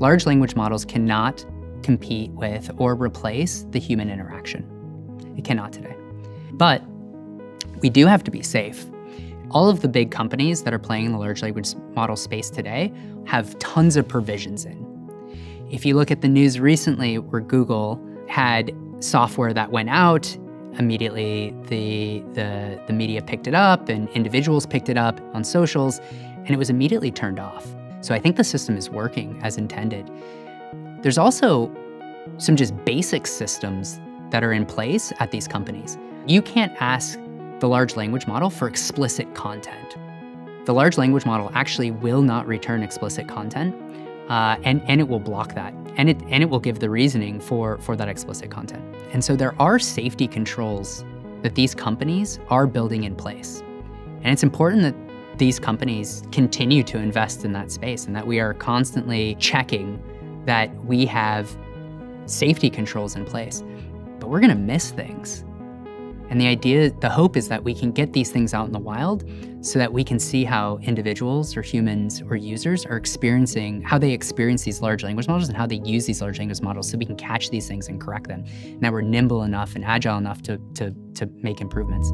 Large language models cannot compete with or replace the human interaction. It cannot today. But we do have to be safe. All of the big companies that are playing in the large language model space today have tons of provisions in. If you look at the news recently where Google had software that went out, immediately the media picked it up and individuals picked it up on socials, and it was immediately turned off. So I think the system is working as intended. There's also some just basic systems that are in place at these companies. You can't ask the large language model for explicit content. The large language model actually will not return explicit content, and it will block that, and it will give the reasoning for that explicit content. And so there are safety controls that these companies are building in place. And it's important that these companies continue to invest in that space and that we are constantly checking that we have safety controls in place. But we're gonna miss things. And the hope is that we can get these things out in the wild so that we can see how individuals or humans or users are experiencing, how they experience these large language models and how they use these large language models so we can catch these things and correct them. Now we're nimble enough and agile enough to make improvements.